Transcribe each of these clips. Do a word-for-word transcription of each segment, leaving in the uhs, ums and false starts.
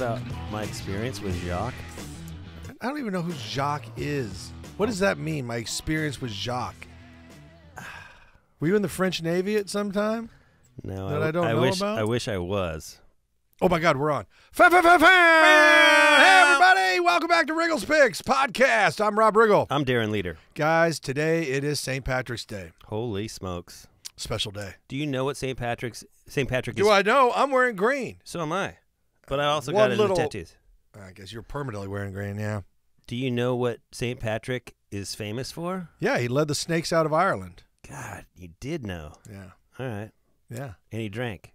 about my experience with Jacques? I don't even know who Jacques is. What does that mean, my experience with Jacques? Were you in the French Navy at some time? No, that I, I don't I know wish, about? I wish I was. Oh, my God, we're on. Fa fa fa fa! Hey, everybody, welcome back to Riggle's Picks Podcast. I'm Rob Riggle. I'm Darren Leader. Guys, today it is Saint Patrick's Day. Holy smokes. Special day. Do you know what Saint Patrick's Saint Patrick is? Do I know? I'm wearing green. So am I. But I also One got it little, in the tattoos. I guess you're permanently wearing green, yeah. Do you know what Saint Patrick is famous for? Yeah, he led the snakes out of Ireland. God, you did know. Yeah. All right. Yeah. And he drank.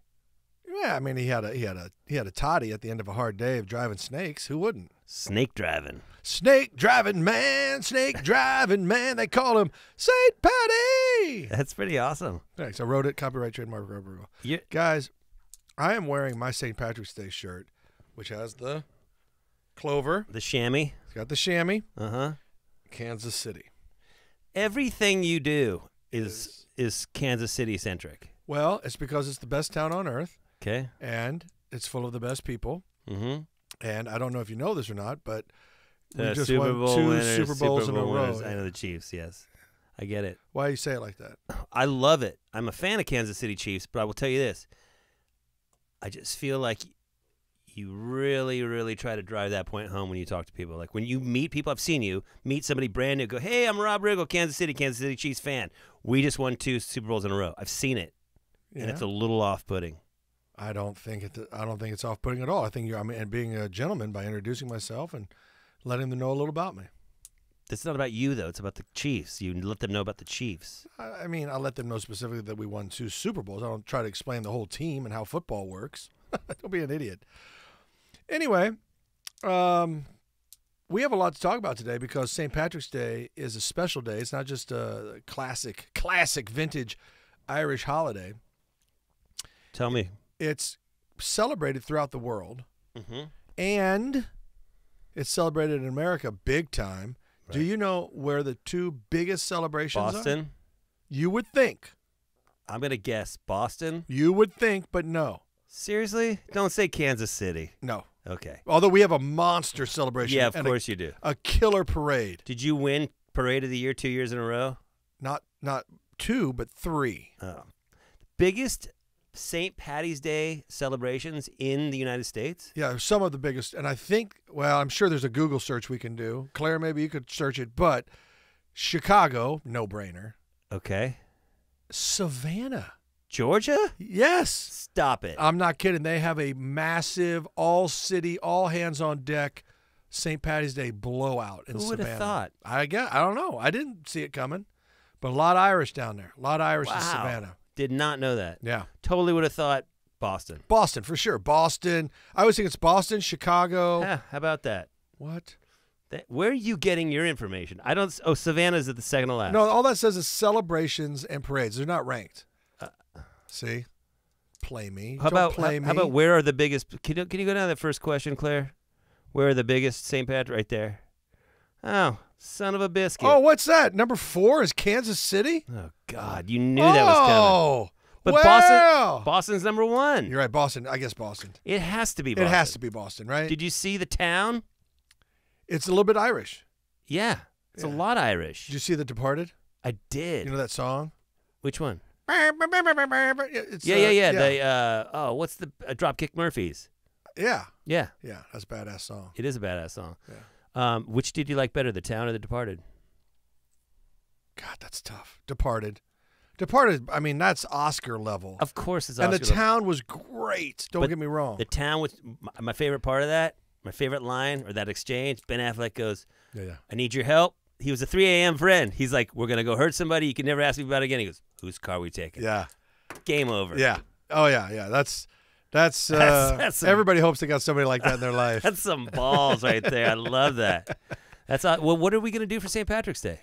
Yeah, I mean he had a he had a he had a toddy at the end of a hard day of driving snakes. Who wouldn't? Snake driving. Snake driving man, snake driving man. They call him Saint Patty. That's pretty awesome. Thanks. I wrote it. Copyright trademark. Yeah. Guys, I am wearing my Saint Patrick's Day shirt, which has the clover, the chamois. It's got the chamois. Uh huh. Kansas City. Everything you do is is, is Kansas City centric. Well, it's because it's the best town on earth. Okay. And it's full of the best people. Mm-hmm. And I don't know if you know this or not, but we uh, just Super won Bowl two winners, Super Bowls Super Bowl in a row. Winners. I know the Chiefs, yes. I get it. Why do you say it like that? I love it. I'm a fan of Kansas City Chiefs, but I will tell you this. I just feel like you really, really try to drive that point home when you talk to people. Like when you meet people, I've seen you meet somebody brand new, go, hey, I'm Rob Riggle, Kansas City, Kansas City Chiefs fan. We just won two Super Bowls in a row. I've seen it. Yeah. And it's a little off-putting. I don't think it. I don't think it's off-putting at all. I think you're. I mean, and being a gentleman by introducing myself and letting them know a little about me. It's not about you though. It's about the Chiefs. You let them know about the Chiefs. I, I mean, I let them know specifically that we won two Super Bowls. I don't try to explain the whole team and how football works. Don't be an idiot. Anyway, um, we have a lot to talk about today because Saint Patrick's Day is a special day. It's not just a classic, classic vintage Irish holiday. Tell me. It's celebrated throughout the world, mm-hmm. and it's celebrated in America big time. Right. Do you know where the two biggest celebrations Boston? are? Boston? You would think. I'm going to guess Boston. You would think, but no. Seriously? Don't say Kansas City. No. Okay. Although we have a monster celebration. Yeah, of and course a, you do. A killer parade. Did you win Parade of the Year two years in a row? Not not two, but three. Oh. Biggest Saint Patty's Day celebrations in the United States? Yeah, some of the biggest. And I think, well, I'm sure there's a Google search we can do. Claire, maybe you could search it. But Chicago, no-brainer. Okay. Savannah. Georgia? Yes. Stop it. I'm not kidding. They have a massive all-city, all-hands-on-deck Saint Patty's Day blowout in Savannah. Who would have thought? I guess, I don't know. I didn't see it coming. But a lot of Irish down there. A lot of Irish wow. in Savannah. Did not know that. Yeah. Totally would have thought Boston. Boston, for sure. Boston. I always think it's Boston, Chicago. Yeah, how about that? What? That, where are you getting your information? I don't. Oh, Savannah's at the second to last. No, all that says is celebrations and parades. They're not ranked. Uh, See? Play me. How don't about, play how, me. How about where are the biggest? Can you, can you go down to that first question, Claire? Where are the biggest Saint Patrick? Right there. Oh. Son of a biscuit. Oh, what's that? Number four is Kansas City? Oh, God. You knew oh, that was coming. Oh, But well. Boston, Boston's number one. You're right, Boston. I guess Boston. It has to be Boston. It has to be Boston, right? Did you see The Town? It's a little bit Irish. Yeah. It's yeah. a lot Irish. Did you see The Departed? I did. You know that song? Which one? It's, yeah, uh, yeah, yeah, yeah. They, uh, oh, what's the uh, Dropkick Murphys? Yeah. Yeah. Yeah, that's a badass song. It is a badass song. Yeah. Um, which did you like better, The Town or The Departed? God, that's tough. Departed. Departed, I mean, that's Oscar level. Of course it's Oscar level. And The Town was great. Don't get me wrong. The Town, was, my favorite part of that, my favorite line or that exchange, Ben Affleck goes, yeah, yeah. I need your help. He was a three A M friend. He's like, we're going to go hurt somebody. You can never ask me about it again. He goes, whose car are we taking? Yeah. Game over. Yeah. Oh, yeah, yeah. That's... That's, uh, that's, that's some, everybody hopes they got somebody like that in their life. That's some balls right there. I love that. That's uh, well. What are we going to do for Saint Patrick's Day?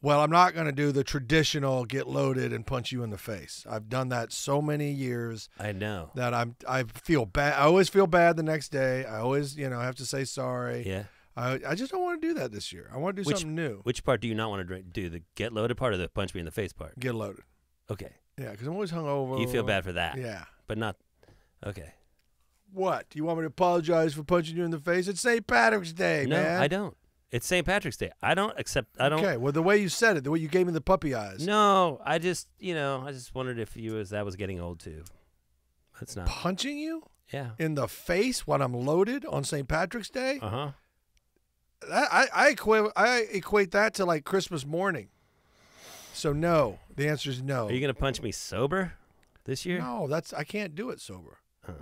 Well, I'm not going to do the traditional get loaded and punch you in the face. I've done that so many years. I know that I'm. I feel bad. I always feel bad the next day. I always, you know, have to say sorry. Yeah. I I just don't want to do that this year. I want to do which, something new. Which part do you not want to do? The get loaded part or the punch me in the face part? Get loaded. Okay. Yeah, because I'm always hungover. You feel bad for that. Yeah. But not, okay. What? Do you want me to apologize for punching you in the face? It's Saint Patrick's Day, no, man. No, I don't. It's Saint Patrick's Day. I don't accept. I don't. Okay. Well, the way you said it, the way you gave me the puppy eyes. No, I just, you know, I just wondered if you was that was getting old too. That's not punching you. Yeah. In the face when I'm loaded on Saint Patrick's Day. Uh huh. I I equate I equate that to like Christmas morning. So no, the answer is no. Are you gonna punch me sober this year? No, that's I can't do it sober. Huh.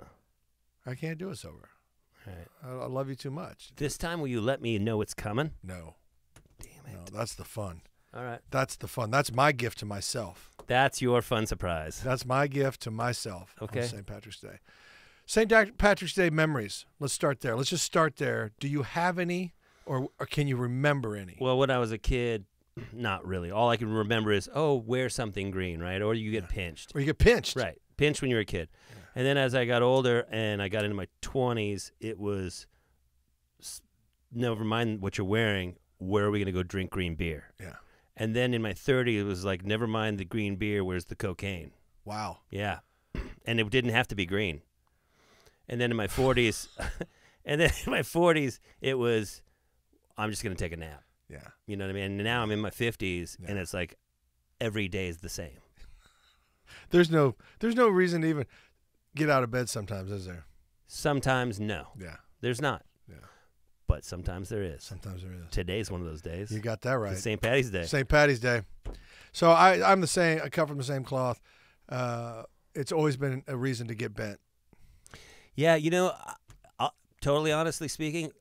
I can't do it sober. All right. I, I love you too much. This time, will you let me know it's coming? No. Damn it. No, that's the fun. All right. That's the fun. That's my gift to myself. That's your fun surprise. That's my gift to myself. Okay. On Saint Patrick's Day. Saint Patrick's Day memories. Let's start there. Let's just start there. Do you have any, or, or can you remember any? Well, when I was a kid, not really. All I can remember is, oh, wear something green, right? Or you get yeah. pinched. Or you get pinched. Right. Pinched when you were a kid. Yeah. And then as I got older and I got into my twenties, it was, never mind what you're wearing, where are we going to go drink green beer? Yeah. And then in my thirties, it was like, never mind the green beer, where's the cocaine? Wow. Yeah. And it didn't have to be green. And then in my forties, and then in my forties, it was, I'm just going to take a nap. Yeah. You know what I mean? And now I'm in my fifties, yeah. and it's like, every day is the same. There's no, there's no reason to even... get out of bed sometimes, is there? Sometimes, no. Yeah. There's not. Yeah. But sometimes there is. Sometimes there is. Today's one of those days. You got that right. It's Saint Patty's Day. Saint Patty's Day. So I, I'm the same. I cut from the same cloth. Uh, it's always been a reason to get bent. Yeah, you know, I, I, totally honestly speaking.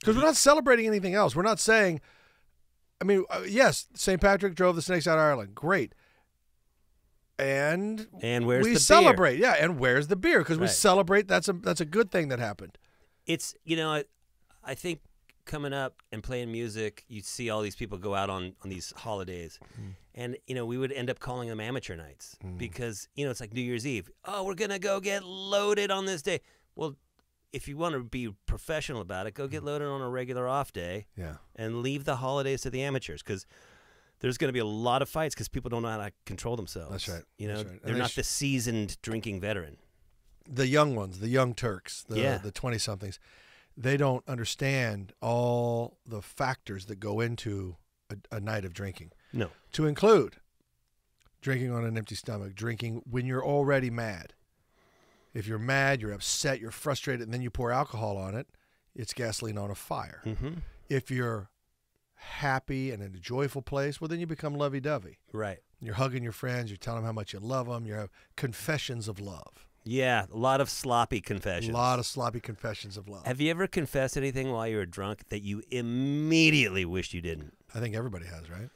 Because we're not celebrating anything else. We're not saying, I mean, uh, yes, Saint Patrick drove the snakes out of Ireland. Great. And, and where's we the celebrate, beer? Yeah. And where's the beer? Because right. we celebrate. That's a that's a good thing that happened. It's you know, I, I think coming up and playing music, you see all these people go out on on these holidays, mm. and you know we would end up calling them amateur nights mm. because you know it's like New Year's Eve. Oh, we're gonna go get loaded on this day. Well, if you want to be professional about it, go get loaded on a regular off day. Yeah, and leave the holidays to the amateurs because. There's going to be a lot of fights because people don't know how to control themselves. That's right. You know, right. they're they not the seasoned drinking veteran. The young ones, the young Turks, the yeah. the twenty-somethings, they don't understand all the factors that go into a, a night of drinking. No. To include drinking on an empty stomach, drinking when you're already mad. If you're mad, you're upset, you're frustrated, and then you pour alcohol on it, it's gasoline on a fire. Mm-hmm. If you're happy and in a joyful place, well, then you become lovey-dovey. Right. You're hugging your friends. You're telling them how much you love them. You have confessions of love. Yeah, a lot of sloppy confessions. A lot of sloppy confessions of love. Have you ever confessed anything while you were drunk that you immediately wished you didn't? I think everybody has, right?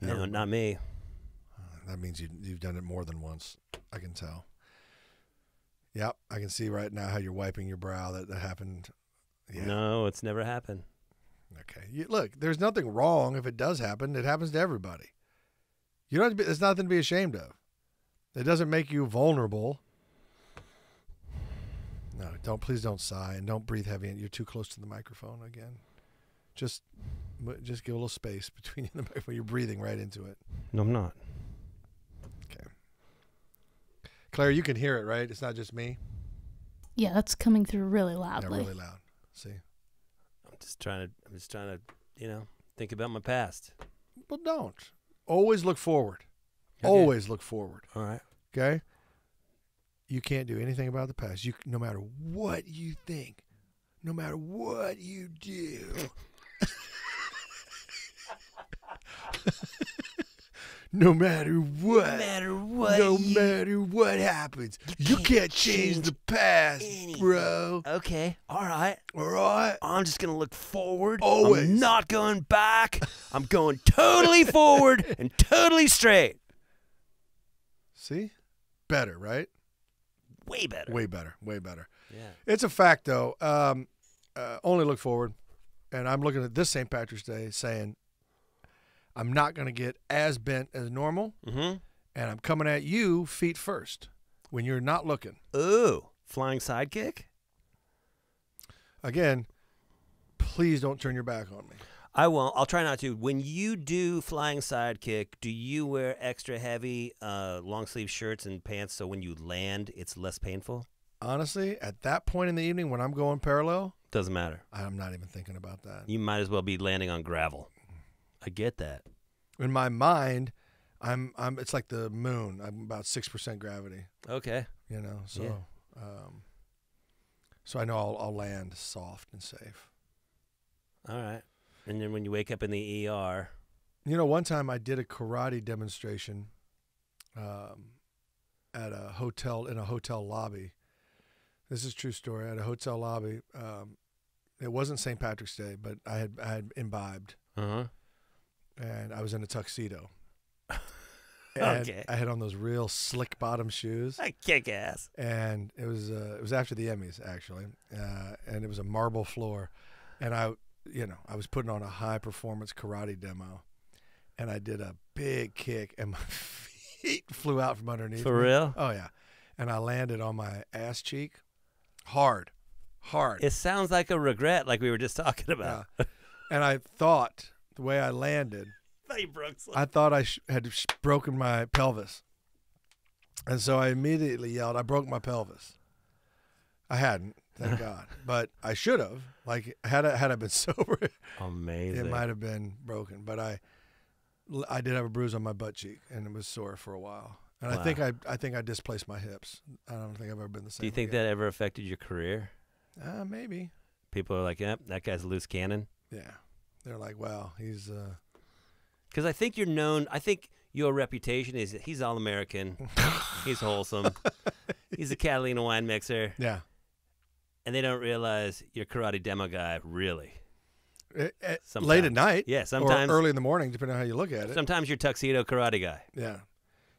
No, everybody. Not me. Uh, that means you, you've done it more than once. I can tell. Yep, I can see right now how you're wiping your brow. That, that happened. Yeah. No, it's never happened. Okay. You, look, there's nothing wrong if it does happen. It happens to everybody. You don't have to be, there's nothing to be ashamed of. It doesn't make you vulnerable. No, don't please don't sigh and don't breathe heavy. You're too close to the microphone again. Just, just give a little space between you and the microphone. You're breathing right into it. No, I'm not. Okay. Claire, you can hear it, right? It's not just me. Yeah, that's coming through really loudly. Yeah, really loud. See. Just trying to, I'm just trying to, you know, think about my past. Well, don't. Always look forward. Okay. Always look forward. All right. Okay? You can't do anything about the past. You, no matter what you think, no matter what you do, no matter what, no matter what, no you, matter what happens, you can't, you can't change, change the past, anything. Bro. Okay, all right, all right. I'm just gonna look forward. Always. I'm not going back. I'm going totally forward and totally straight. See, better, right? Way better. Way better. Way better. Yeah. It's a fact, though. Um, uh, only look forward, and I'm looking at this Saint Patrick's Day saying. I'm not going to get as bent as normal, mm-hmm. and I'm coming at you feet first when you're not looking. Ooh, flying sidekick? Again, please don't turn your back on me. I won't. I'll try not to. When you do flying sidekick, do you wear extra heavy uh, long-sleeve shirts and pants so when you land it's less painful? honestly, at that point in the evening when I'm going parallel, doesn't matter. I'm not even thinking about that. You might as well be landing on gravel. I get that. In my mind, I'm I'm. It's like the moon. I'm about six percent gravity. Okay. You know, so yeah. um, so I know I'll, I'll land soft and safe. All right. And then when you wake up in the E R, you know, one time I did a karate demonstration, um, at a hotel in a hotel lobby. This is a true story. At a hotel lobby, um, it wasn't Saint Patrick's Day, but I had I had imbibed, uh-huh. and I was in a tuxedo. And okay. I had on those real slick bottom shoes. I kick ass. And it was uh, it was after the Emmys actually, uh, and it was a marble floor, and I, you know, I was putting on a high performance karate demo, and I did a big kick, and my feet flew out from underneath. For me. Real? Oh yeah, and I landed on my ass cheek, hard, hard. It sounds like a regret, like we were just talking about. Yeah. And I thought the way I landed. I thought I sh had sh broken my pelvis. And so I immediately yelled, I broke my pelvis. I hadn't, thank God. But I should have. Like, had I, had I been sober, amazing. It might have been broken. But I I did have a bruise on my butt cheek, and it was sore for a while. And wow. I think I I think I displaced my hips. I don't think I've ever been the same. Do you think again. that ever affected your career? Uh, maybe. People are like, yep, that guy's a loose cannon. Yeah. They're like, wow, he's... Uh, Because I think you're known, I think your reputation is that he's all-American, he's wholesome, he's a Catalina wine mixer. Yeah. And they don't realize you're karate demo guy, really. It, it, late at night. Yeah, sometimes. Or early in the morning, depending on how you look at it. Sometimes you're tuxedo karate guy. Yeah.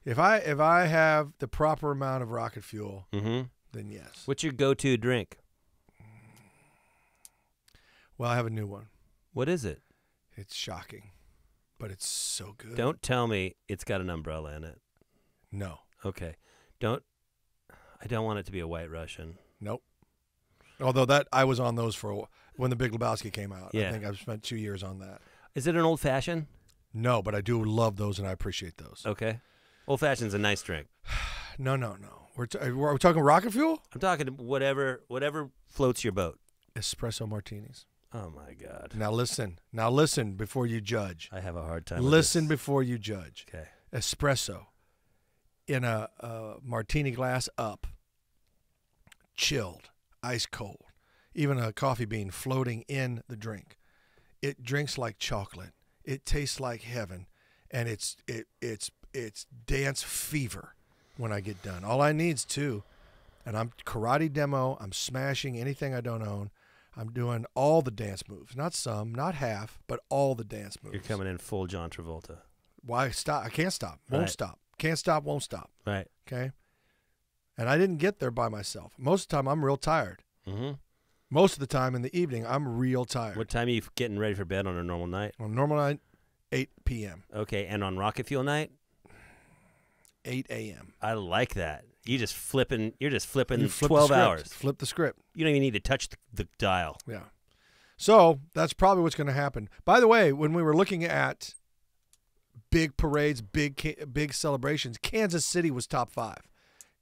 If I if I have the proper amount of rocket fuel, mm-hmm. then yes. What's your go-to drink? Well, I have a new one. What is it? It's shocking. But it's so good. Don't tell me it's got an umbrella in it. No. Okay. Don't. I don't want it to be a White Russian. Nope. Although that I was on those for a while. When the Big Lebowski came out. Yeah. I think I've spent two years on that. Is it an old fashioned? No, but I do love those and I appreciate those. Okay. Old fashioned's a nice drink. No, no, no. We're t we're, are we talking rocket fuel? I'm talking whatever whatever floats your boat. Espresso martinis. Oh my God! Now listen, now listen before you judge. I have a hard time. Listen with this. Before you judge. Okay. Espresso, in a, a martini glass up, chilled, ice cold, even a coffee bean floating in the drink. It drinks like chocolate. It tastes like heaven, and it's it it's it's dance fever when I get done. All I need's two, and I'm karate demo. I'm smashing anything I don't own. I'm doing all the dance moves, not some, not half, but all the dance moves. You're coming in full John Travolta. Why stop? I can't stop. Won't right. stop. Can't stop. Won't stop. Right. Okay. And I didn't get there by myself. Most of the time, I'm real tired. Mm-hmm. Most of the time in the evening, I'm real tired. What time are you getting ready for bed on a normal night? On a normal night, eight P M Okay, and on rocket fuel night, eight A M I like that. You just flipping. You're just flipping you flip twelve hours. Flip the script. You don't even need to touch the, the dial. Yeah. So that's probably what's going to happen. By the way, when we were looking at big parades, big big celebrations, Kansas City was top five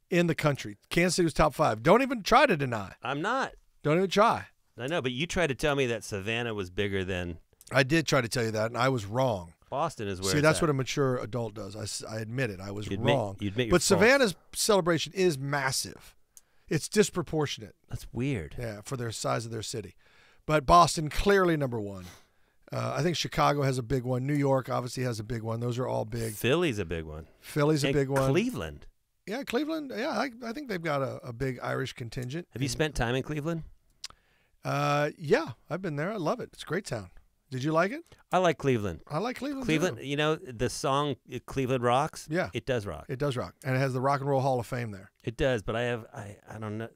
in the country. Kansas City was top five. Don't even try to deny. I'm not. Don't even try. I know, but you tried to tell me that Savannah was bigger than. I did try to tell you that, and I was wrong. Boston is where. See, that's at. What a mature adult does. I, I admit it. I was you'd wrong. Admit, you'd admit your but fault. Savannah's celebration is massive. It's disproportionate. That's weird. Yeah, for their size of their city. But Boston clearly number one. Uh, I think Chicago has a big one. New York obviously has a big one. Those are all big. Philly's a big one. Philly's and a big one. Cleveland. Yeah, Cleveland. Yeah, I, I think they've got a, a big Irish contingent. Have you spent time in Cleveland? Uh, yeah, I've been there. I love it. It's a great town. Did you like it? I like Cleveland. I like Cleveland. Cleveland, too. You know, the song Cleveland Rocks? Yeah. It does rock. It does rock. And it has the Rock and Roll Hall of Fame there. It does, but I have, I, I don't know.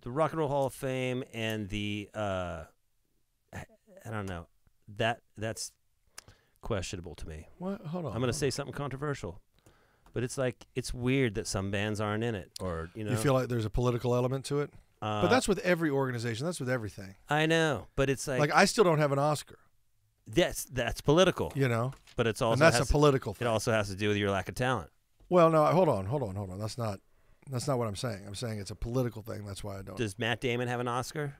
The Rock and Roll Hall of Fame and the, uh, I, I don't know. That That's questionable to me. What? Hold on. I'm going to say something controversial. But it's like, it's weird that some bands aren't in it. Or, you know. You feel like there's a political element to it? Uh, but that's with every organization. That's with everything. I know, but it's like like I still don't have an Oscar. That's that's political, you know. But it's also and that's a to, political thing. It also has to do with your lack of talent. Well, no, hold on, hold on, hold on. That's not That's not what I'm saying. I'm saying it's a political thing. That's why I don't. Does Matt Damon have an Oscar?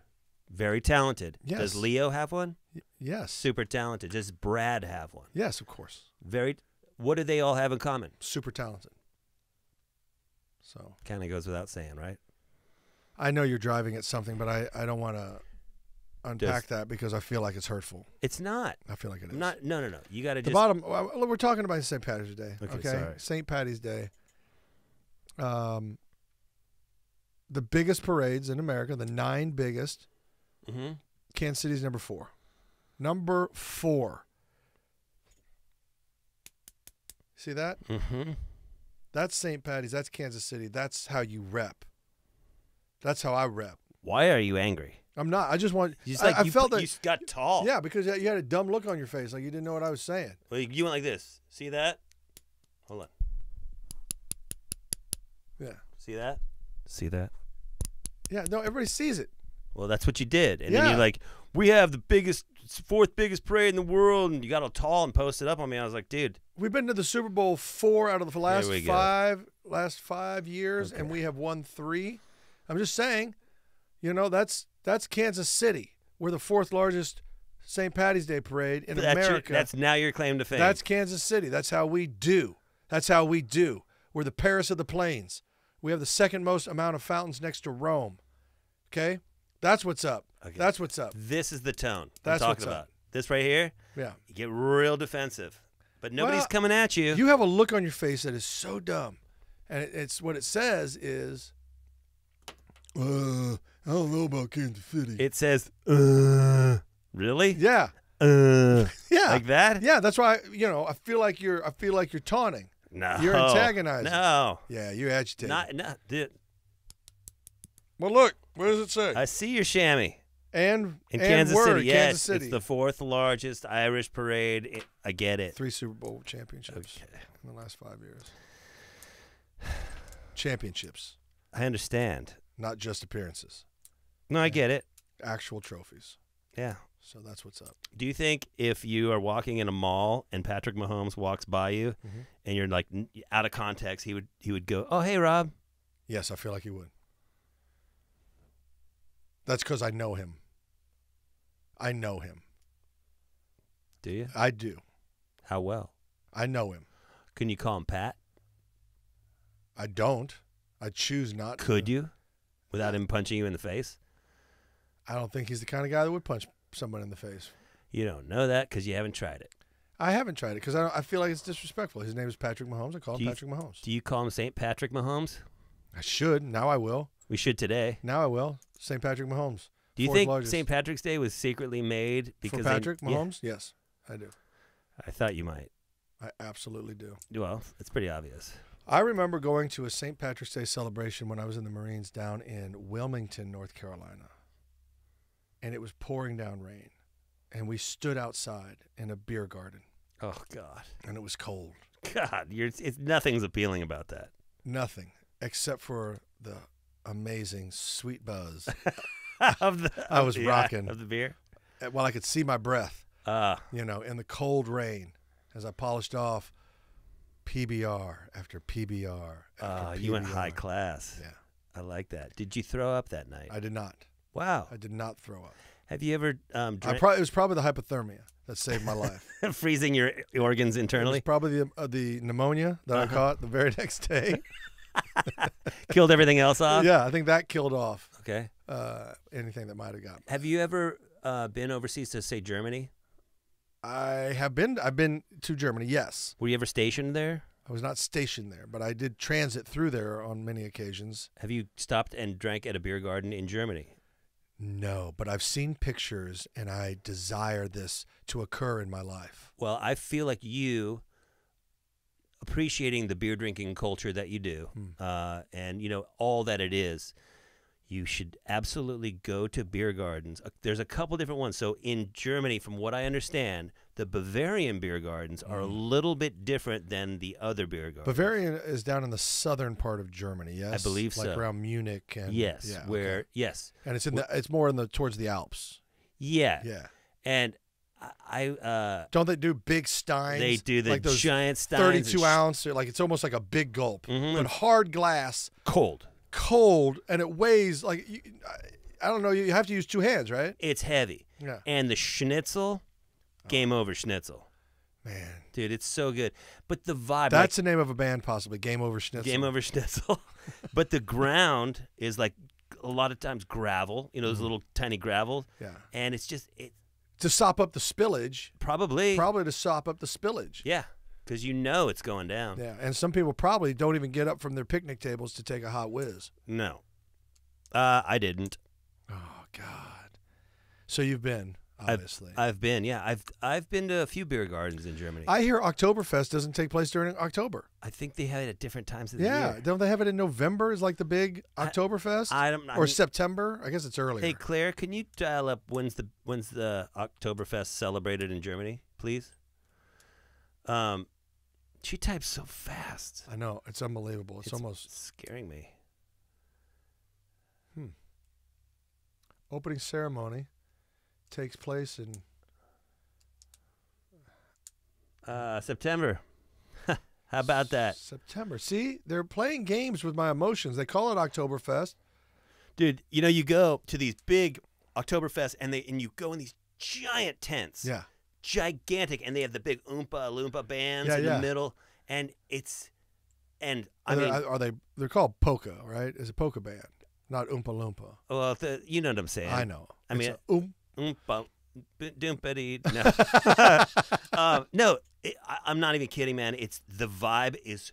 Very talented. Yes. Does Leo have one? Y yes. Super talented. Does Brad have one? Yes, of course. Very. What do they all have in common? Super talented. So. Kind of goes without saying, right? I know you're driving at something, but I, I don't want to unpack Does, that because I feel like it's hurtful. It's not. I feel like it is. Not, no, no, no. You got to just. The bottom. We're talking about Saint Patrick's Day. Okay. okay? Sorry. Saint Patty's Day. Um, the biggest parades in America, the nine biggest. Mm-hmm. Kansas City's number four. Number four. See that? Mm-hmm. That's Saint Patty's. That's Kansas City. That's how you rep. That's how I rep. Why are you angry? I'm not. I just want. Just like I, I you, felt that you got tall. Yeah, because you had a dumb look on your face, like you didn't know what I was saying. Well, you went like this. See that? Hold on. Yeah. See that? See that? Yeah. No, everybody sees it. Well, that's what you did, and yeah. then you're like, "We have the biggest, fourth biggest parade in the world," and you got all tall and posted up on me. I was like, "Dude, we've been to the Super Bowl four out of the last five, last five years, okay. and we have won three." I'm just saying, you know, that's that's Kansas City. We're the fourth largest Saint Patty's Day parade in that's America. Your, that's now your claim to fame. That's Kansas City. That's how we do. That's how we do. We're the Paris of the plains. We have the second most amount of fountains next to Rome. Okay. That's what's up. Okay. That's what's up. This is the tone That's I'm talking what's about. Up. This right here, yeah. you get real defensive, but nobody's well, coming at you. You have a look on your face that is so dumb, and it's what it says is, uh, I don't know about Kansas City. It says, uh, really? Yeah. Uh, yeah. Like that? Yeah. That's why you know I feel like you're I feel like you're taunting. No. You're antagonizing. No. Yeah. You're agitating. Not. No. Dude. Well, look. What does it say? I see your chamois. And in and Kansas word, City, yes, Kansas City. It's the fourth largest Irish parade. I get it. Three Super Bowl championships okay. in the last five years. Championships. I understand. Not just appearances. No, I get it. Actual trophies. Yeah. So that's what's up. Do you think if you are walking in a mall and Patrick Mahomes walks by you, mm-hmm. and you're like out of context, he would he would go, "Oh, hey, Rob." Yes, I feel like he would. That's because I know him. I know him. Do you? I do. How well? I know him. Can you call him Pat? I don't. I choose not to. Could you? Without him punching you in the face? I don't think he's the kind of guy that would punch someone in the face. You don't know that because you haven't tried it. I haven't tried it because I, I feel like it's disrespectful. His name is Patrick Mahomes. I call him Patrick Mahomes. Do you call him Saint Patrick Mahomes? I should. Now I will. We should today. Now I will. Saint Patrick Mahomes. Do you think Saint Patrick's Day was secretly made because for Patrick they, Mahomes? Yeah. Yes, I do. I thought you might. I absolutely do. Well, it's pretty obvious. I remember going to a Saint Patrick's Day celebration when I was in the Marines down in Wilmington, North Carolina. And it was pouring down rain. And we stood outside in a beer garden. Oh, God. And it was cold. God, you're, it's, nothing's appealing about that. Nothing, except for the amazing sweet buzz of the, I was of the, rocking of the beer while I could see my breath uh, you know in the cold rain as I polished off P B R after P B R after uh, P B R. You went high class. Yeah, I like that. Did you throw up that night? I did not. Wow. I did not throw up. Have you ever um, I probably, it was probably the hypothermia that saved my life. Freezing your organs internally. It was probably the, uh, the pneumonia that uh-huh. I caught the very next day. Killed everything else off? Yeah, I think that killed off okay uh, anything that might have gotten. Have you ever uh, been overseas to, say, Germany? I have been. I've been to Germany, yes. Were you ever stationed there? I was not stationed there, but I did transit through there on many occasions. Have you stopped and drank at a beer garden in Germany? No, but I've seen pictures, and I desire this to occur in my life. Well, I feel like you... appreciating the beer drinking culture that you do, hmm. uh, and you know all that it is, you should absolutely go to beer gardens. Uh, there's a couple different ones. So in Germany, from what I understand, the Bavarian beer gardens are mm. a little bit different than the other beer gardens. Bavarian is down in the southern part of Germany. Yes, I believe like so. Like around Munich and yes, yeah, where okay. yes, and it's in the, it's more in the towards the Alps. Yeah, yeah, and I uh, don't they do big steins? They do the like those giant steins, thirty-two ounce. Like it's almost like a big gulp, mm-hmm. but hard glass, cold, cold, and it weighs like you, I don't know. You have to use two hands, right? It's heavy. Yeah. And the schnitzel, oh. Game Over Schnitzel. Man, dude, it's so good. But the vibe—that's like, the name of a band, possibly. Game Over Schnitzel. Game Over Schnitzel. But the ground is like a lot of times gravel. You know, those mm-hmm. little tiny gravel. Yeah. And it's just it. To sop up the spillage. Probably. Probably to sop up the spillage. Yeah, because you know it's going down. Yeah, and some people probably don't even get up from their picnic tables to take a hot whiz. No. Uh, I didn't. Oh, God. So you've been, obviously. I've, I've been, yeah. I've I've been to a few beer gardens in Germany. I hear Oktoberfest doesn't take place during October. I think they have it at different times of the yeah, year. Yeah, don't they have it in November is like the big Oktoberfest? I, I don't know. Or I mean, September? I guess it's earlier. Hey, Claire, can you dial up when's the when's the Oktoberfest celebrated in Germany, please? Um, she types so fast. I know. It's unbelievable. It's, it's almost scaring me. Hmm. Opening ceremony takes place in uh, September. How about that? September. See, they're playing games with my emotions. They call it Oktoberfest. Dude, you know, you go to these big Oktoberfest, and they and you go in these giant tents. Yeah. Gigantic, and they have the big Oompa Loompa bands yeah, in yeah. the middle, and it's and I are mean, they, are they? They're called polka, right? It's a polka band, not Oompa Loompa. Well, the, you know what I'm saying. I know. I it's mean, a, um. Oompa, no, um, no, it, I, I'm not even kidding, man. It's the vibe is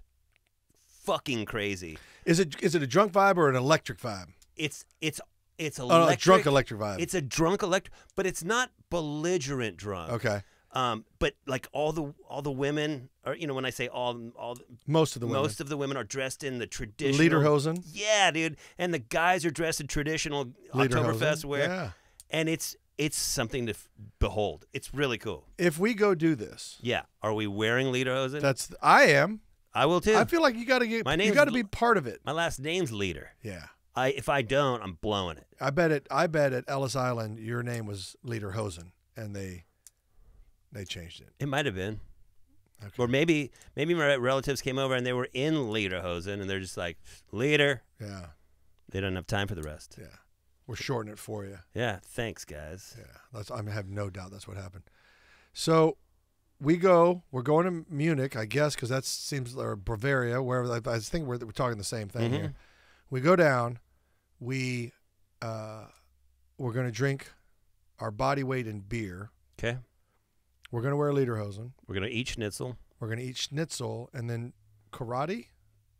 fucking crazy. Is it is it a drunk vibe or an electric vibe? It's it's it's electric, oh, a drunk electric vibe. It's a drunk electric, but it's not belligerent drunk. Okay. Um, but like all the all the women, or you know, when I say all all most of the women. most of the women are dressed in the traditional Lederhosen. Yeah, dude, and the guys are dressed in traditional Oktoberfest wear. Yeah. And it's. It's something to f behold. It's really cool. If we go do this, yeah, are we wearing Lederhosen? That's I am. I will too. I feel like you got to get. My you got to be part of it. My last name's Leader. Yeah. I if I don't, I'm blowing it. I bet it. I bet at Ellis Island, your name was Lederhosen, and they they changed it. It might have been, okay. Or maybe maybe my relatives came over and they were in Lederhosen, and they're just like Leader. Yeah. They don't have time for the rest. Yeah. We're shorting it for you. Yeah, thanks, guys. Yeah, that's, I have no doubt that's what happened. So we go. We're going to Munich, I guess, because that seems or Bavaria, wherever. I think we're, we're talking the same thing mm-hmm. here. We go down. We uh, we're going to drink our body weight in beer. Okay. We're going to wear Lederhosen. We're going to eat schnitzel. We're going to eat schnitzel and then karate.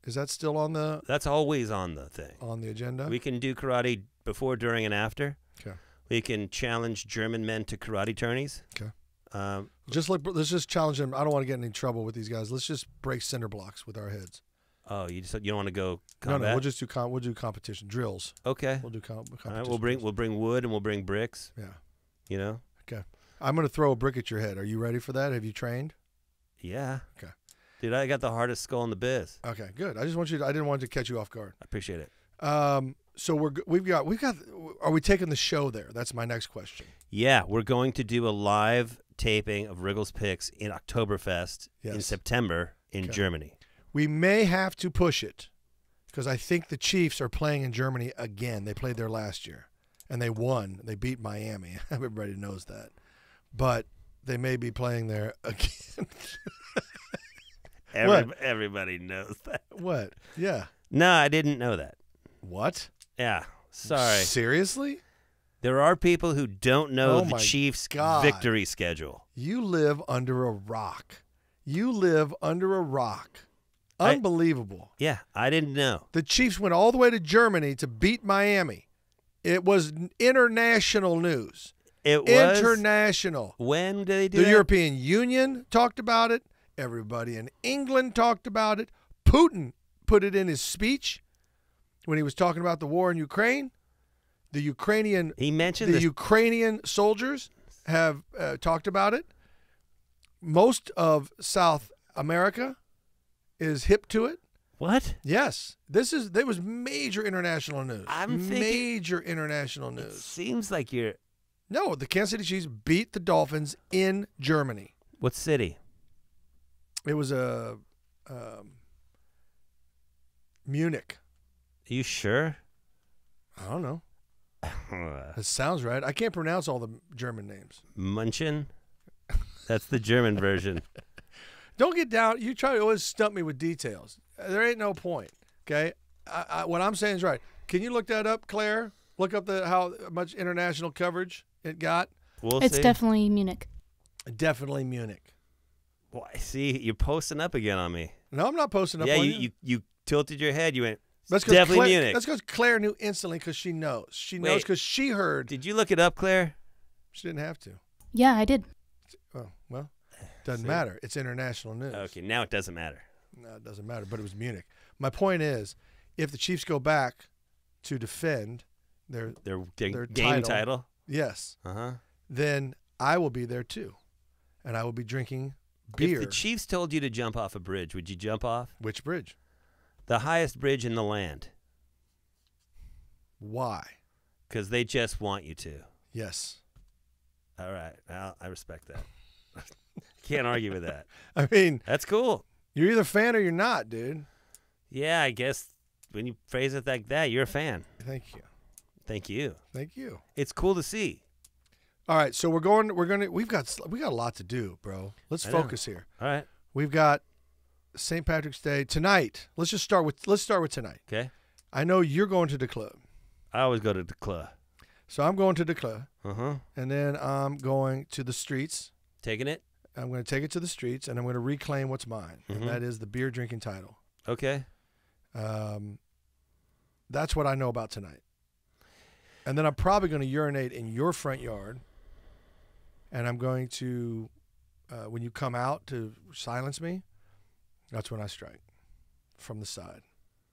Is that still on the? That's always on the thing. On the agenda. We can do karate. Before, during, and after. Okay. We can challenge German men to karate tourneys. Okay. Um, just like, let's just challenge them. I don't want to get in any trouble with these guys. Let's just break cinder blocks with our heads. Oh, you just you don't want to go combat? No, no. We'll just do com we'll do competition drills. Okay. We'll do com competition. All right, we'll bring drills. We'll bring wood and we'll bring bricks. Yeah. You know. Okay. I'm gonna throw a brick at your head. Are you ready for that? Have you trained? Yeah. Okay. Dude, I got the hardest skull in the biz. Okay, good. I just want you. To, I didn't want to catch you off guard. I appreciate it. Um. So we're we've got we've got are we taking the show there? That's my next question. Yeah, we're going to do a live taping of Riggle's Picks in Oktoberfest yes. in September in okay. Germany. We may have to push it because I think the Chiefs are playing in Germany again. They played there last year and they won. They beat Miami. Everybody knows that, but they may be playing there again. Every, everybody knows that. What? Yeah. No, I didn't know that. What? Yeah, sorry. Seriously? There are people who don't know oh the Chiefs' God. victory schedule. You live under a rock. You live under a rock. Unbelievable. I, yeah, I didn't know. The Chiefs went all the way to Germany to beat Miami. It was international news. It was? International. When did they do it? The that? European Union talked about it. Everybody in England talked about it. Putin put it in his speech. When he was talking about the war in Ukraine, the Ukrainian he mentioned the this. Ukrainian soldiers have uh, talked about it. Most of South America is hip to it. What? Yes, this is there was major international news. I'm thinking, major international news. It seems like you're No, the Kansas City Chiefs beat the Dolphins in Germany. What city? It was a uh, um, Munich. Are you sure? I don't know. That sounds right. I can't pronounce all the German names. München? That's the German version. Don't get down. You try to always stump me with details. There ain't no point. Okay? I, I, what I'm saying is right. Can you look that up, Claire? Look up the how much international coverage it got. We'll it's see. definitely Munich. Definitely Munich. Well, see, you're posting up again on me. No, I'm not posting up yeah, on you. Yeah, you, you tilted your head. You went, that's definitely Claire, Munich. That's because Claire knew instantly because she knows. She Wait, knows because she heard. Did you look it up, Claire? She didn't have to. Yeah, I did. Oh, well, doesn't see? matter. It's international news. Okay, now it doesn't matter. No, it doesn't matter, but it was Munich. My point is, if the Chiefs go back to defend their, their, their, their game title, title? Yes, uh-huh. then I will be there too, and I will be drinking beer. If the Chiefs told you to jump off a bridge, would you jump off? Which bridge? The highest bridge in the land. Why? Because they just want you to. Yes. All right. Well, I respect that. Can't argue with that. I mean, that's cool. You're either a fan or you're not, dude. Yeah, I guess when you phrase it like that, you're a fan. Thank you. Thank you. Thank you. It's cool to see. All right, so we're going. We're going to. We've got. We got a lot to do, bro. Let's I focus know. here. All right. We've got Saint Patrick's Day tonight. Let's just start with. Let's start with tonight. Okay. I know you're going to the club. I always go to the club. So I'm going to the club. Uh huh. And then I'm going to the streets. Taking it. I'm going to take it to the streets, and I'm going to reclaim what's mine, mm-hmm. and that is the beer drinking title. Okay. Um, that's what I know about tonight. And then I'm probably going to urinate in your front yard. And I'm going to, uh, when you come out to silence me, that's when I strike from the side.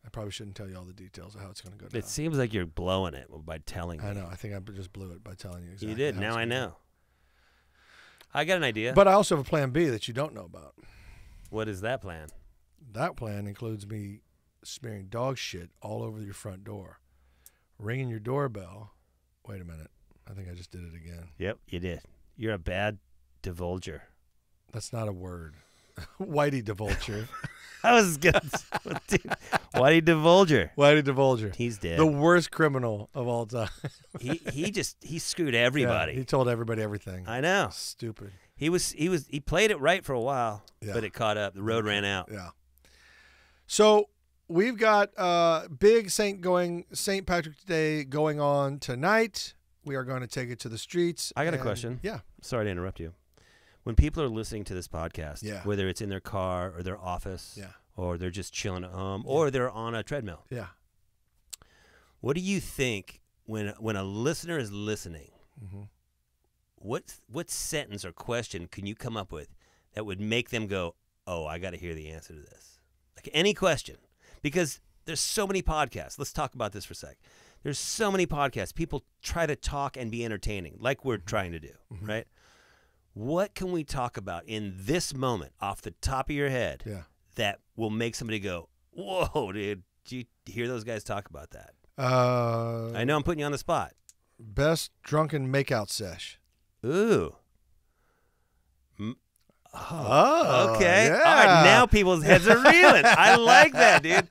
I probably shouldn't tell you all the details of how it's going to go down. It seems like you're blowing it by telling me. I know. I think I just blew it by telling you exactly. You did. Now I know. I got an idea. But I also have a plan B that you don't know about. What is that plan? That plan includes me smearing dog shit all over your front door, ringing your doorbell. Wait a minute. I think I just did it again. Yep, you did. You're a bad divulger. That's not a word. Whitey divulger. I was gonna Whitey divulger. Whitey divulger. He's dead. The worst criminal of all time. he he just he screwed everybody. Yeah, he told everybody everything. I know. Stupid. He was he was he played it right for a while, yeah. but it caught up. The road ran out. Yeah. So we've got uh, big Saint going Saint Patrick's Day going on tonight. We are going to take it to the streets. I got and, a question. Yeah. Sorry to interrupt you. When people are listening to this podcast, yeah. whether it's in their car or their office yeah. or they're just chilling at home yeah. or they're on a treadmill. Yeah. What do you think when when a listener is listening, mm-hmm. what, what sentence or question can you come up with that would make them go, oh, I got to hear the answer to this? Like any question. Because there's so many podcasts. Let's talk about this for a sec. There's so many podcasts. People try to talk and be entertaining, like we're trying to do, mm-hmm. right? What can we talk about in this moment, off the top of your head, yeah. that will make somebody go, whoa, dude, did you hear those guys talk about that? Uh, I know I'm putting you on the spot. Best drunken makeout sesh. Ooh. M oh, okay. Yeah. All right, now people's heads are reeling. I like that, dude.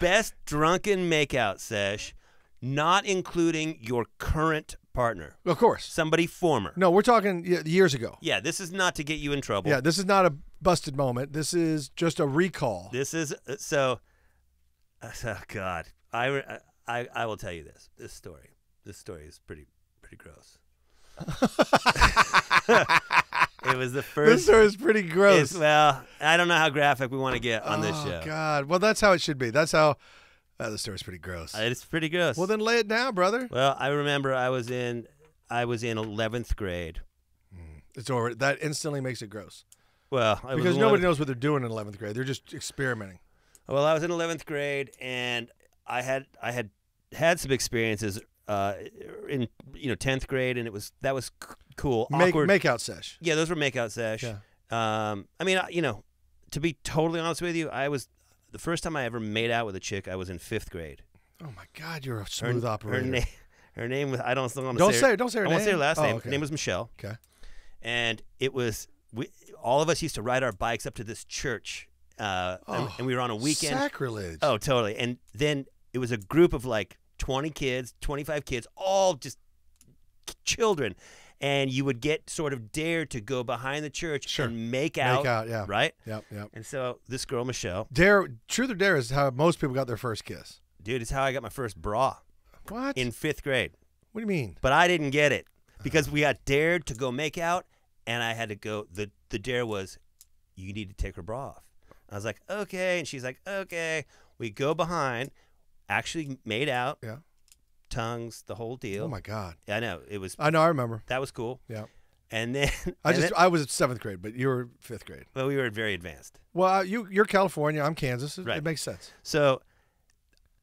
Best drunken makeout sesh. Not including your current partner. Of course. Somebody former. No, we're talking years ago. Yeah, this is not to get you in trouble. Yeah, this is not a busted moment. This is just a recall. This is, so, oh God. I, I, I will tell you this. This story. This story is pretty, pretty gross. It was the first. This story is pretty gross. Well, I don't know how graphic we want to get on oh, this show. Oh, God. Well, that's how it should be. That's how. Oh, the story's pretty gross. It's pretty gross. Well, then lay it down, brother. Well, I remember I was in, I was in eleventh grade. Mm. It's already that instantly makes it gross. Well, I because nobody knows what they're doing in eleventh grade. They're just experimenting. Well, I was in eleventh grade, and I had I had had some experiences uh, in you know tenth grade, and it was that was cool. Make, awkward makeout sesh. Yeah, those were makeout sesh. Yeah. Um, I mean, you know, to be totally honest with you, I was. The first time I ever made out with a chick, I was in fifth grade. Oh, my God, you're a smooth her, operator. Her, na Her name was, I don't still want to don't say, say her, don't say her I name. I won't say her last oh, name. Okay. Her name was Michelle. Okay. And it was, we all of us used to ride our bikes up to this church, uh, oh, and, and we were on a weekend. Sacrilege. Oh, totally. And then it was a group of like twenty kids, twenty-five kids, all just children. And you would get sort of dared to go behind the church sure. and make out, make out, yeah, right, yep, yep. And so this girl Michelle, dare, truth or dare is how most people got their first kiss. Dude, it's how I got my first bra. What? In fifth grade. What do you mean? But I didn't get it because we got dared to go make out, and I had to go. the The dare was, you need to take her bra off. I was like, okay, and she's like, okay. We go behind, actually made out. Yeah. Tongues, the whole deal. Oh my God! I know it was. I know. I remember. That was cool. Yeah. And then I just then, I was seventh grade, but you were fifth grade. Well, we were very advanced. Well, you you're California. I'm Kansas. It, right. it makes sense. So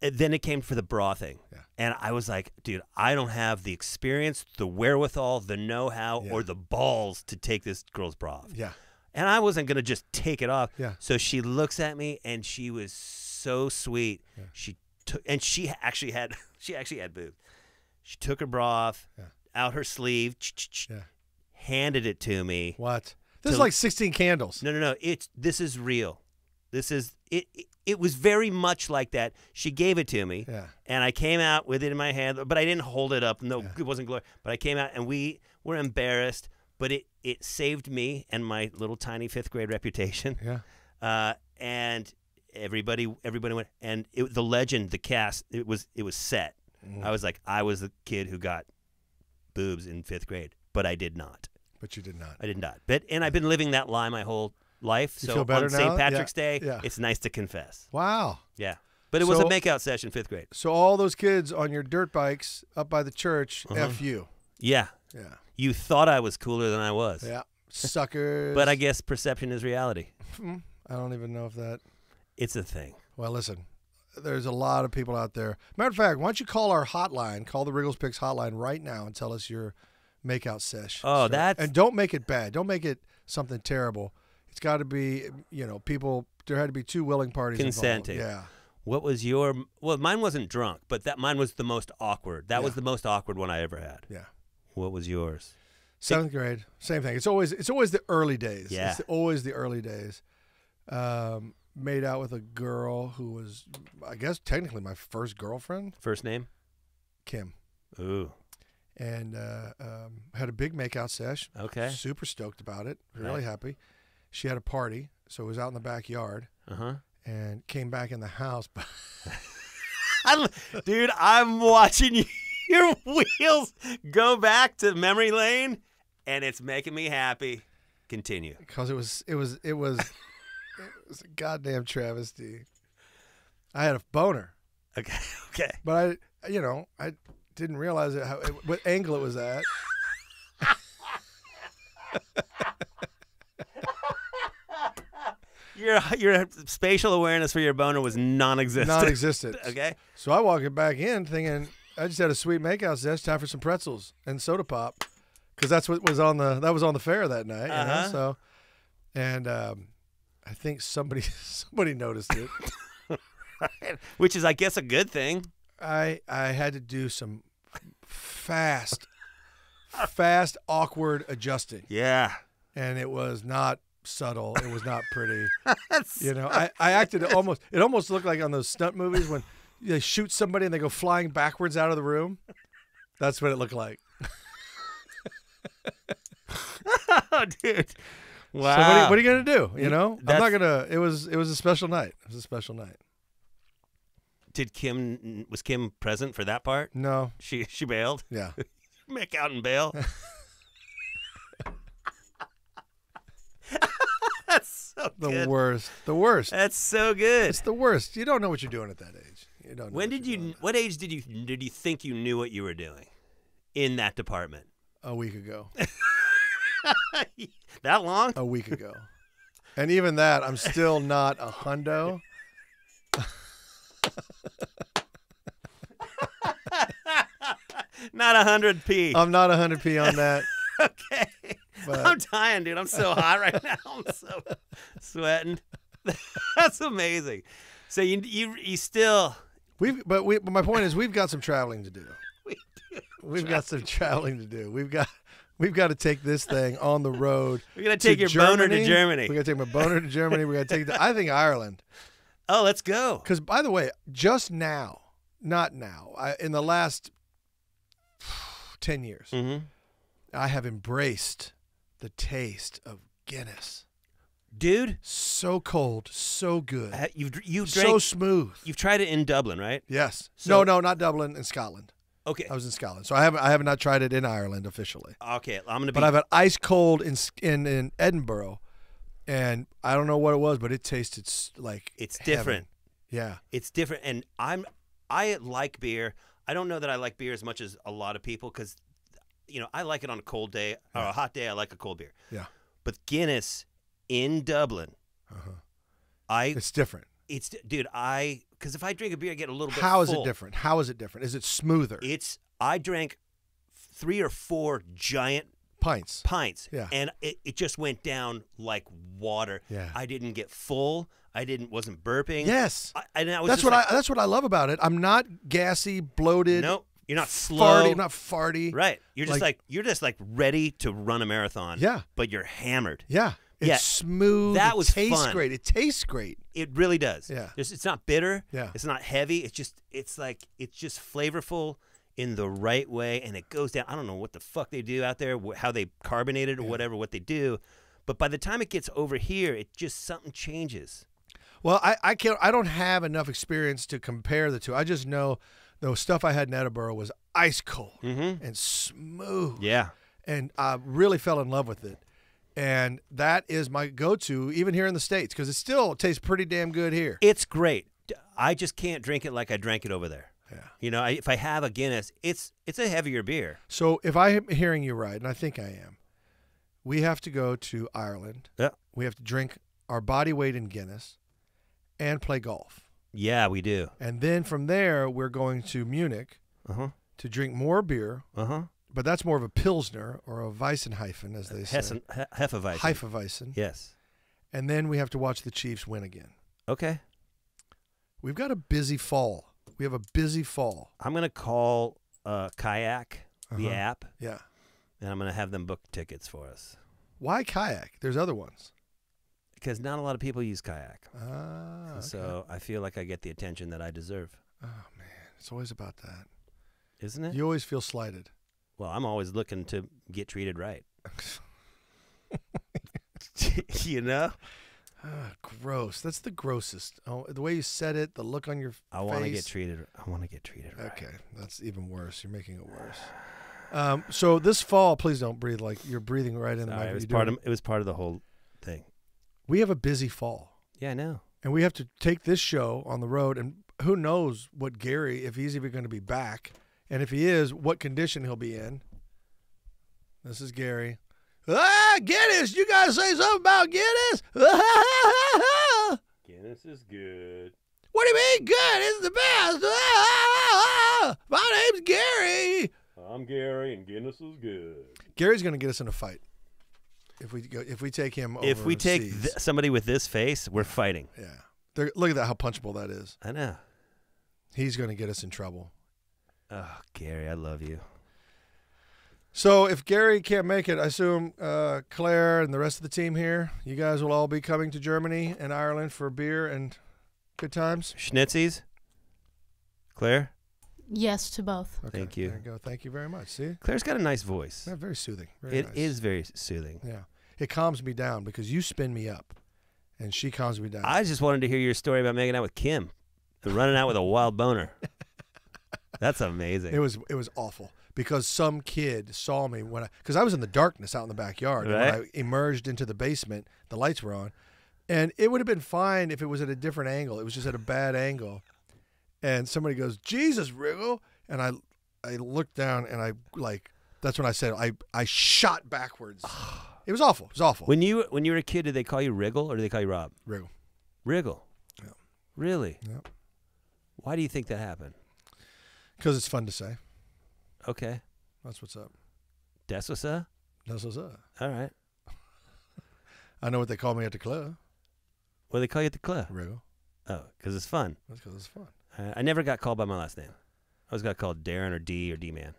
then it came for the bra thing, yeah. and I was like, dude, I don't have the experience, the wherewithal, the know-how, yeah. or the balls to take this girl's bra off. Yeah. And I wasn't gonna just take it off. Yeah. So she looks at me, and she was so sweet. Yeah. She. Took, and she actually had she actually had boob. She took her bra off, yeah. out her sleeve, ch -ch -ch, yeah. handed it to me. What? This to, is like sixteen candles. No, no, no. It's this is real. This is it, it. It was very much like that. She gave it to me, yeah. and I came out with it in my hand, but I didn't hold it up. No, yeah. it wasn't glory. But I came out, and we were embarrassed, but it it saved me and my little tiny fifth grade reputation. Yeah, uh, and. Everybody, everybody went, and it, the legend, the cast, it was, it was set. Mm. I was like, I was the kid who got boobs in fifth grade, but I did not. But you did not. I did not. But and I've been living that lie my whole life. You so feel better on Saint Patrick's yeah. Day, yeah. it's nice to confess. Wow. Yeah. But it so, was a makeout session, fifth grade. So all those kids on your dirt bikes up by the church, uh-huh. F you. Yeah. Yeah. You thought I was cooler than I was. Yeah. Suckers. But I guess perception is reality. I don't even know if that. It's a thing. Well, listen, there's a lot of people out there. Matter of fact, why don't you call our hotline, call the Riggle's Picks hotline right now and tell us your makeout sesh. Oh, so, that's... And don't make it bad. Don't make it something terrible. It's got to be, you know, people, there had to be two willing parties consenting. Involved. Yeah. What was your, well, mine wasn't drunk, but that mine was the most awkward. That yeah. was the most awkward one I ever had. Yeah. What was yours? Seventh it, grade, same thing. It's always, it's always the early days. Yeah. It's always the early days. Um... Made out with a girl who was, I guess, technically my first girlfriend. First name? Kim. Ooh. And uh, um, had a big makeout sesh. Okay. Super stoked about it. Really right. happy. She had a party, so it was out in the backyard. Uh-huh. And came back in the house. I, dude, I'm watching you, your wheels go back to memory lane, and it's making me happy. Continue. Because it was, it was, it was... It was a goddamn travesty. I had a boner. Okay. Okay. But I, you know, I didn't realize it how it, what angle it was at. your your spatial awareness for your boner was non-existent. Non-existent. Okay. So I walk it back in, thinking I just had a sweet makeout sesh. Time for some pretzels and soda pop, because that's what was on the that was on the fair that night. Uh-huh. You know? So, and. Um, I think somebody somebody noticed it, right. Which is, I guess, a good thing. I I had to do some fast, fast, awkward adjusting. Yeah, and it was not subtle. It was not pretty. You know, I I acted almost. It almost looked like on those stunt movies when they shoot somebody and they go flying backwards out of the room. That's what it looked like. Oh, dude. Wow. So what are, what are you going to do? You know, That's, I'm not going to, it was, it was a special night. It was a special night. Did Kim, was Kim present for that part? No. She, she bailed? Yeah. Make out and bail. That's so the good. The worst. The worst. That's so good. It's the worst. You don't know what you're doing at that age. You don't know when did you, what age did you, did you think you knew what you were doing in that department? A week ago. That long? A week ago. And even that, I'm still not a hundo. Not a hundred P. I'm not a hundred P on that. Okay. But... I'm dying, dude. I'm so hot right now. I'm so sweating. That's amazing. So you you you still. We've but we but my point is we've got some traveling to do. We do. We've got some traveling to do. We've got we've got to take this thing on the road. We're gonna take to your Germany. boner to Germany. We're gonna take my boner to Germany. We're gonna take it to, I think, Ireland. Oh, let's go. Because by the way, just now, not now, I, in the last ten years, mm-hmm. I have embraced the taste of Guinness. Dude, so cold, so good. Uh, you you drank, so smooth. You've tried it in Dublin, right? Yes. So, no, no, not Dublin, in Scotland. Okay, I was in Scotland, so I haven't I have not tried it in Ireland officially. Okay, I'm gonna. Be... But I've had ice cold in in in Edinburgh, and I don't know what it was, but it tasted like it's heaven. different. Yeah, it's different, and I'm I like beer. I don't know that I like beer as much as a lot of people because, you know, I like it on a cold day or a hot day. I like a cold beer. Yeah, but Guinness. In Dublin, uh-huh. I it's different. It's dude, I because if I drink a beer, I get a little bit. How is full. it different? How is it different? Is it smoother? It's I drank three or four giant pints, pints, yeah, and it, it just went down like water. Yeah, I didn't get full. I didn't wasn't burping. Yes, I, and I was that's what like, I that's what I love about it. I'm not gassy, bloated. Nope. You're not slow. Farty, not farty. Right. You're just like, like you're just like ready to run a marathon. Yeah, but you're hammered. Yeah. It's yeah. smooth. That was it tastes fun. great. It tastes great. It really does. Yeah. It's, it's not bitter. Yeah. It's not heavy. It's just it's like it's just flavorful in the right way, and it goes down. I don't know what the fuck they do out there, how they carbonate it or yeah. whatever, what they do, but by the time it gets over here, it just something changes. Well, I I can't. I don't have enough experience to compare the two. I just know the stuff I had in Edinburgh was ice cold mm-hmm. and smooth. Yeah. And I really fell in love with it. And that is my go-to, even here in the States, because it still tastes pretty damn good here. It's great. I just can't drink it like I drank it over there. Yeah. You know, I, if I have a Guinness, it's it's a heavier beer. So if I'm hearing you right, and I think I am, we have to go to Ireland. Yeah. We have to drink our body weight in Guinness and play golf. Yeah, we do. And then from there, we're going to Munich uh-huh. to drink more beer. Uh-huh. But that's more of a Pilsner or a Weissenheifen, as they say. Hessen, he Hefeweizen. Hefeweizen. Yes. And then we have to watch the Chiefs win again. Okay. We've got a busy fall. We have a busy fall. I'm going to call uh, Kayak, uh-huh. the app. Yeah. And I'm going to have them book tickets for us. Why Kayak? There's other ones. Because not a lot of people use Kayak. Ah, okay. So I feel like I get the attention that I deserve. Oh, man. It's always about that. Isn't it? You always feel slighted. Well, I'm always looking to get treated right. You know? Oh, gross. That's the grossest. Oh, the way you said it, the look on your face. I want to get treated. I want to get treated right. Okay, that's even worse. You're making it worse. Um, so this fall, please don't breathe like you're breathing right in. Sorry, the it was part of it was part of the whole thing. We have a busy fall. Yeah, I know. And we have to take this show on the road, and who knows what Gary, if he's even going to be back. And if he is, what condition he'll be in. This is Gary. Ah, Guinness, you guys say something about Guinness? Guinness is good. What do you mean good? It's the best. My name's Gary. I'm Gary, and Guinness is good. Gary's going to get us in a fight. If we go, if we take him over. If we take th somebody with this face, we're fighting. Yeah. They're, look at that, how punchable that is. I know. He's going to get us in trouble. Oh, Gary, I love you. So if Gary can't make it, I assume uh, Claire and the rest of the team here, you guys will all be coming to Germany and Ireland for beer and good times? Schnitzies? Claire? Yes, to both. Okay, thank you. There you go. Thank you very much. See? Claire's got a nice voice. Yeah, very soothing. Very it nice. is very soothing. Yeah. It calms me down because you spin me up, and she calms me down. I just wanted to hear your story about making out with Kim and running out with a wild boner. That's amazing. It was it was awful because some kid saw me when I because I was in the darkness out in the backyard. Right? And when I emerged into the basement, the lights were on, and it would have been fine if it was at a different angle. It was just at a bad angle, and somebody goes, "Jesus, Riggle!" And I I looked down and I like that's when I said I I shot backwards. It was awful. It was awful. When you when you were a kid, did they call you Riggle or did they call you Rob? Riggle. Riggle. Yeah. Really? Yep. Why do you think that happened? Because it's fun to say. Okay. That's what's up. That's what's up? That's what's up. All right. I know what they call me at the club. What do they call you at the club? Riggle. Oh, because it's fun. That's because it's fun. Uh, I never got called by my last name. I always got called Darren or D or D-Man.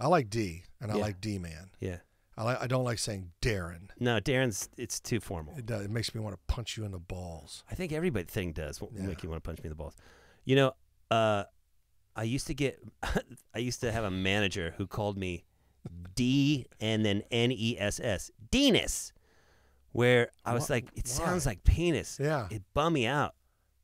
I like D, and I yeah. like D-man. Yeah. I like, I don't like saying Darren. No, Darren's, it's too formal. It does. It makes me want to punch you in the balls. I think everybody thing does yeah. make you want to punch me in the balls. You know, uh, I used to get, I used to have a manager who called me D and then N E S S, Denis, where I was what? like, it Why? sounds like penis. Yeah. It bummed me out.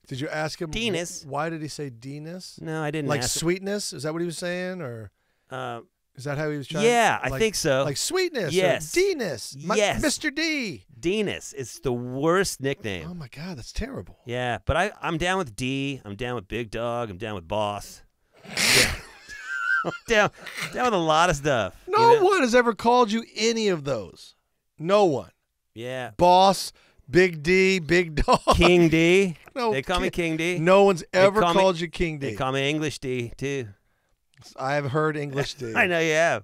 Did you ask him? Denis. Why did he say Denis? No, I didn't. Like ask sweetness? Him. Is that what he was saying? Or uh, is that how he was trying? Yeah, like, I think so. Like sweetness. Yes. Denis. Yes. Mister D. Denis. It's the worst nickname. Oh my God, that's terrible. Yeah, but I, I'm down with D. I'm down with Big Dog. I'm down with Boss. Yeah. down, down with a lot of stuff. No you know? one has ever called you any of those. No one. Yeah. Boss. Big D, Big Dog. King D. No, they call me King D. No one's ever call called me, you King D. They call me English D, too. I have heard English D. I know you have.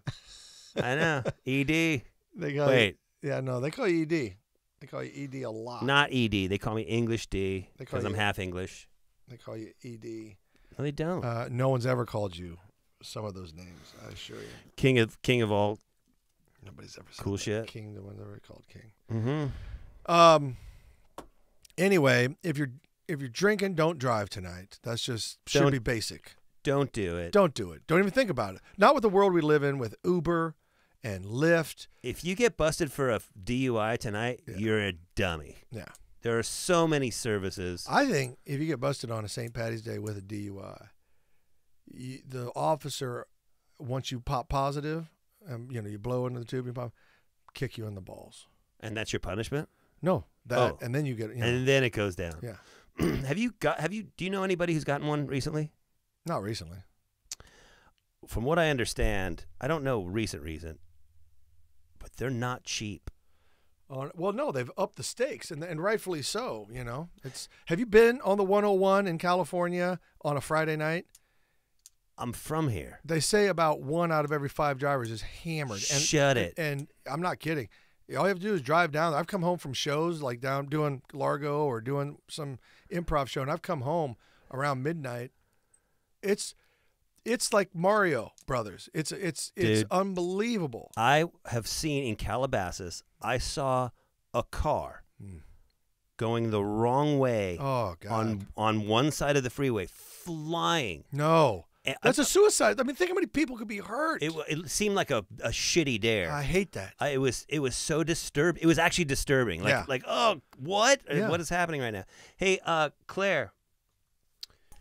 I know. E D. They call Wait. You, yeah, no, they call you E D. They call you E D a lot. Not E D. They call me English D because I'm half English. They call you E D. No, they don't. Uh, no one's ever called you some of those names, I assure you. King of king of all. Nobody's ever said cool shit. King, the one's ever called King. Mm-hmm. Um. Anyway, if you're if you're drinking, don't drive tonight. That's just should don't, be basic. Don't do it. Don't do it. Don't even think about it. Not with the world we live in with Uber and Lyft. If you get busted for a D U I tonight, yeah. you're a dummy. Yeah. There are so many services. I think if you get busted on a Saint Patty's Day with a D U I, you, the officer, once you pop positive, um, you know, you blow into the tube, you pop, kick you in the balls. And that's your punishment? No, that oh. and then you get, you know, and then it goes down. Yeah. have you got? Have you? Do you know anybody who's gotten one recently? Not recently. From what I understand, I don't know recent reason, but they're not cheap. Uh, well, no, they've upped the stakes, and and rightfully so. You know, it's. Have you been on the one oh one in California on a Friday night? I'm from here. They say about one out of every five drivers is hammered. And, Shut it. And, and I'm not kidding. All you have to do is drive down. I've come home from shows like down doing Largo or doing some improv show, and I've come home around midnight. It's it's like Mario Brothers. It's it's Dude, it's unbelievable. I have seen in Calabasas. I saw a car mm. going the wrong way oh, God. on on one side of the freeway, flying. No. And That's I, a suicide. I mean, think how many people could be hurt. It, it seemed like a, a shitty dare. I hate that. I, it was it was so disturbing. It was actually disturbing. Like, yeah. like oh, what? Yeah. What is happening right now? Hey, uh, Claire.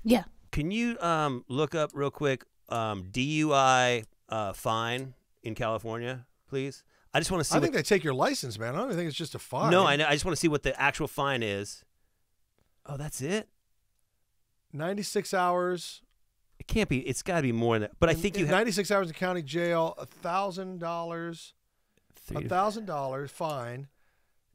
Yeah. Can you um, look up real quick um, D U I uh, fine in California, please? I just want to see. I what, think they take your license, man. I don't think it's just a fine. No, I know. I just want to see what the actual fine is. Oh, that's it? ninety-six hours... It can't be. It's got to be more than that. But I think you have ninety-six hours in county jail, a thousand dollars, a thousand dollars fine,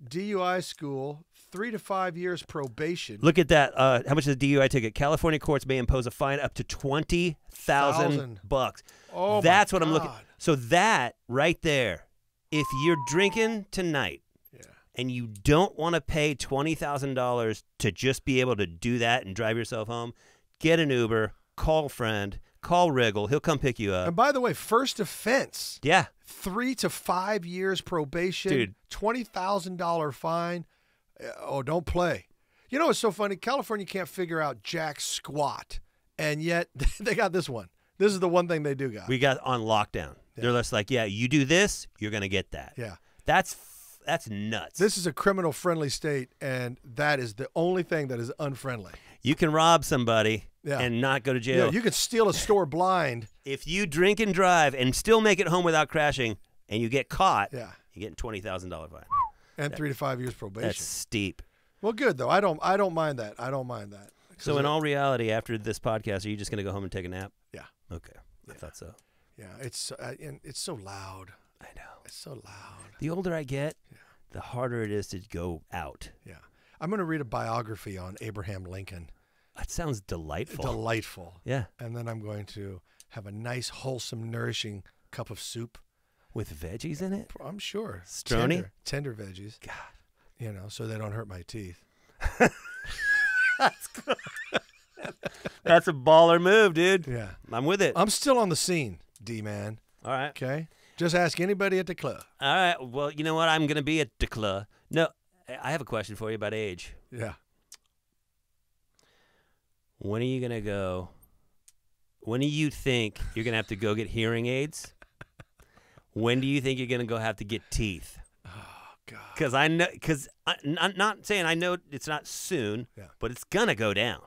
D U I school, three to five years probation. Look at that. Uh, how much is the D U I ticket? California courts may impose a fine up to twenty thousand bucks. Oh, that's what I'm looking. So that right there, if you're drinking tonight, yeah. and you don't want to pay twenty thousand dollars to just be able to do that and drive yourself home, get an Uber. Call friend, call Riggle. He'll come pick you up. And by the way, first offense. Yeah. Three to five years probation. Dude. twenty thousand dollar fine. Oh, don't play. You know what's so funny? California can't figure out jack squat, and yet they got this one. This is the one thing they do got. We got on lockdown. Yeah. They're less like, yeah, you do this, you're going to get that. Yeah. That's that's nuts. This is a criminal-friendly state, and that is the only thing that is unfriendly. You can rob somebody. Yeah. And not go to jail. Yeah, you could steal a store blind. If you drink and drive and still make it home without crashing and you get caught, yeah. you're getting twenty thousand dollar fine. And that, three to five years probation. That's steep. Well, good, though. I don't I don't mind that. I don't mind that. So in it, all reality, after this podcast, are you just going to go home and take a nap? Yeah. Okay. Yeah. I thought so. Yeah. It's, uh, and it's so loud. I know. It's so loud. The older I get, yeah. the harder it is to go out. Yeah. I'm going to read a biography on Abraham Lincoln. That sounds delightful. Delightful. Yeah. And then I'm going to have a nice, wholesome, nourishing cup of soup. With veggies in it? I'm sure. Strony? Tender, tender veggies. God. You know, so they don't hurt my teeth. That's good. That's a baller move, dude. Yeah. I'm with it. I'm still on the scene, D-man. All right. Okay. Just ask anybody at the club. All right. Well, you know what? I'm going to be at the club. No, I have a question for you about age. Yeah. When are you going to go? When do you think you're going to have to go get hearing aids? When do you think you're going to go have to get teeth? Oh, God. Because I know, because I'm not saying I know it's not soon, yeah. but it's going to go down.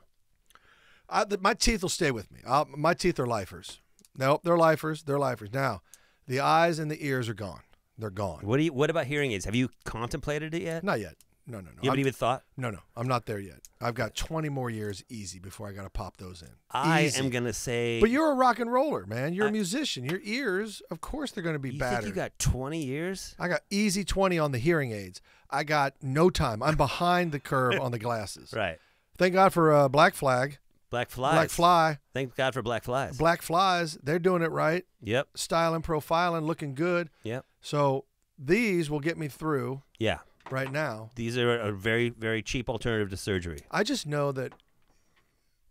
I, th my teeth will stay with me. I'll, my teeth are lifers. Nope, they're lifers. They're lifers. Now, the eyes and the ears are gone. They're gone. What do you? What about hearing aids? Have you contemplated it yet? Not yet. No, no, no. You haven't I'm, even thought? No, no. I'm not there yet. I've got twenty more years easy before I got to pop those in. I easy. am going to say... But you're a rock and roller, man. You're I, a musician. Your ears, of course they're going to be you battered. You think you got twenty years? I got easy twenty on the hearing aids. I got no time. I'm behind the curve on the glasses. Right. Thank God for uh, Black Flag. Black Flies. Black Fly. Thank God for Black Flies. Black Flies. They're doing it right. Yep. Styling, profiling, looking good. Yep. So these will get me through. Yeah. Right now. These are a very, very cheap alternative to surgery. I just know that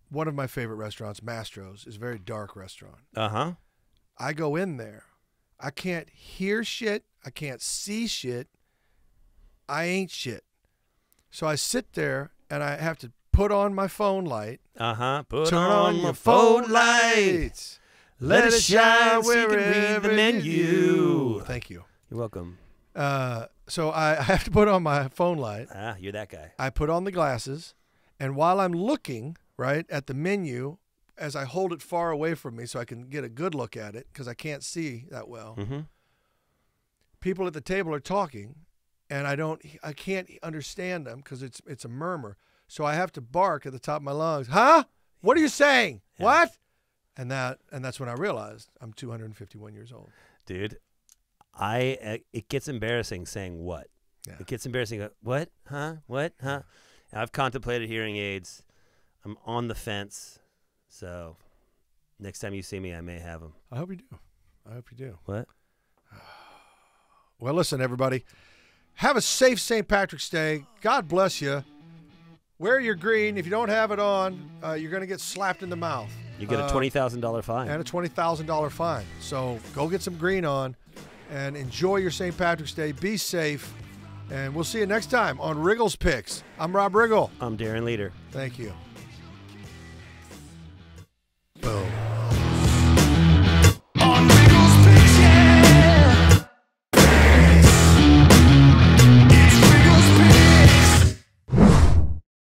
one of my favorite restaurants, Mastro's, is a very dark restaurant. Uh-huh. I go in there. I can't hear shit. I can't see shit. I ain't shit. So I sit there, and I have to put on my phone light. Uh-huh. Put Turn on, on your phone, phone lights. Let, Let it shine so you can read the menu. Thank you. You're welcome. Uh, so I, I have to put on my phone light. Ah, you're that guy. I put on the glasses, and while I'm looking, right, at the menu, as I hold it far away from me so I can get a good look at it, because I can't see that well, mm-hmm. people at the table are talking, and I don't, I can't understand them because it's, it's a murmur. So I have to bark at the top of my lungs, huh? What are you saying? Yeah. What? And, that, and that's when I realized I'm two hundred fifty-one years old. Dude. I uh, it gets embarrassing saying what. Yeah. It gets embarrassing. Uh, what? Huh? What? Huh? And I've contemplated hearing aids. I'm on the fence. So next time you see me, I may have them. I hope you do. I hope you do. What? Well, listen, everybody. Have a safe Saint Patrick's Day. God bless you. Wear your green. If you don't have it on, uh, you're going to get slapped in the mouth. You get a twenty thousand dollar uh, fine. And a twenty thousand dollar fine. So go get some green on. And enjoy your Saint Patrick's Day. Be safe. And we'll see you next time on Riggle's Picks. I'm Rob Riggle. I'm Darren Leader. Thank you.